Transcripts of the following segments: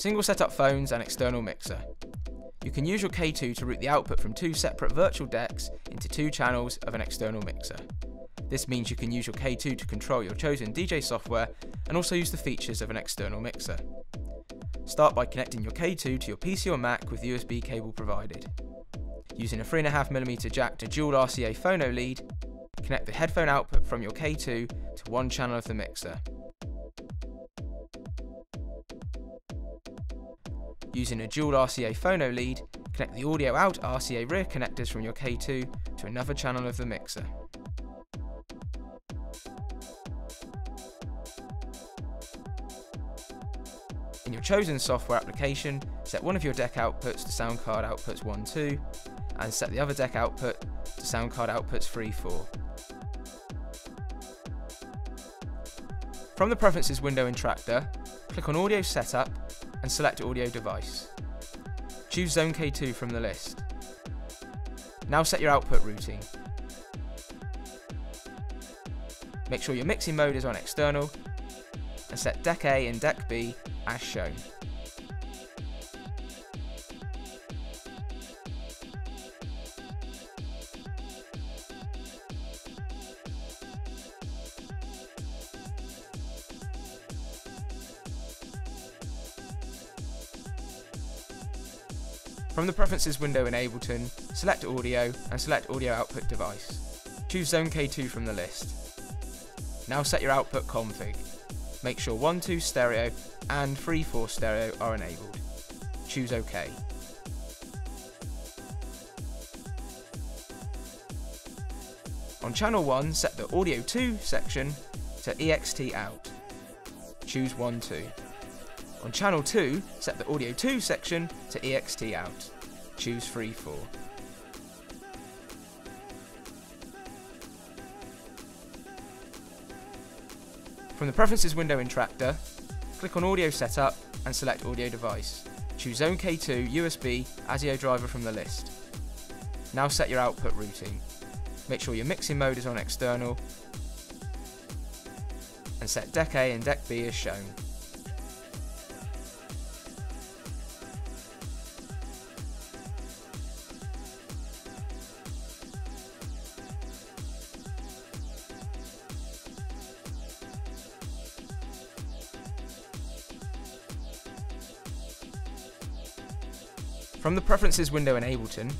single setup phones and external mixer. You can use your K2 to route the output from two separate virtual decks into two channels of an external mixer. This means you can use your K2 to control your chosen DJ software and also use the features of an external mixer. Start by connecting your K2 to your PC or Mac with the USB cable provided. Using a 3.5mm jack to dual RCA phono lead, connect the headphone output from your K2 to one channel of the mixer. Using a dual RCA phono lead, connect the audio out RCA rear connectors from your K2 to another channel of the mixer. In your chosen software application, set one of your deck outputs to sound card outputs 1, 2, and set the other deck output to sound card outputs 3, 4. From the Preferences window in Traktor, click on Audio Setup and select Audio Device. Choose Zone K2 from the list. Now set your output routing. Make sure your mixing mode is on external and set Deck A and Deck B as shown. From the Preferences window in Ableton, select Audio and select Audio Output Device. Choose Zone K2 from the list. Now set your output config. Make sure 1, 2 stereo and 3, 4 stereo are enabled. Choose OK. On channel 1, set the Audio 2 section to EXT out. Choose 1, 2. On channel 2, set the Audio 2 section to EXT out. Choose 3, 4. From the Preferences window in Traktor, click on Audio Setup and select Audio Device. Choose Zone K2 USB ASIO driver from the list. Now set your output routing. Make sure your mixing mode is on external and set Deck A and Deck B as shown. From the Preferences window in Ableton,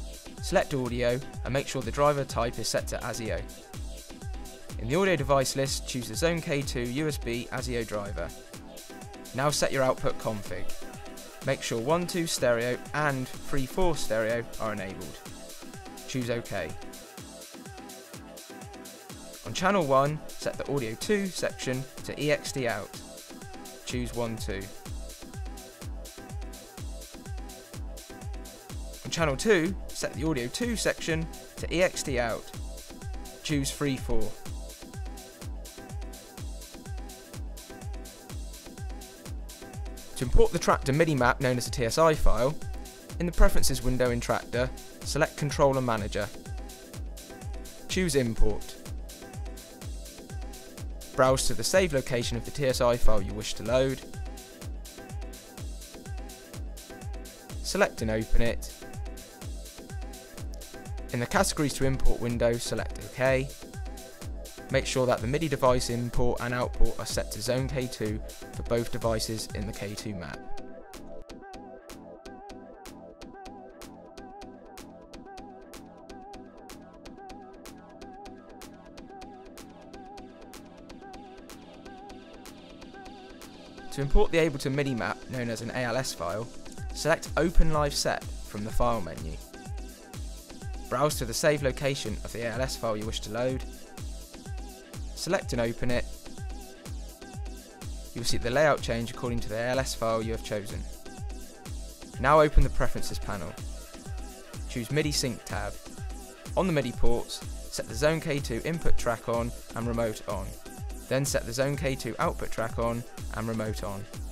select Audio and make sure the driver type is set to ASIO. In the Audio Device list, choose the Zone K2 USB ASIO driver. Now set your output config. Make sure 1, 2 stereo and 3, 4 stereo are enabled. Choose OK. On channel 1, set the Audio 2 section to EXT out. Choose 1, 2. On channel 2, set the Audio 2 section to EXT out. Choose 3, 4. To import the Traktor MIDI map known as a TSI file, in the Preferences window in Traktor, select Controller Manager. Choose Import. Browse to the save location of the TSI file you wish to load. Select and open it. In the Categories to Import window, select OK. Make sure that the MIDI device import and output are set to Zone K2 for both devices in the K2 map. To import the Ableton MIDI map, known as an ALS file, select Open Live Set from the File menu. Browse to the save location of the ALS file you wish to load. Select and open it. You will see the layout change according to the ALS file you have chosen. Now open the Preferences panel. Choose MIDI Sync tab. On the MIDI ports, set the Zone K2 input track on and remote on. Then set the Zone K2 output track on and remote on.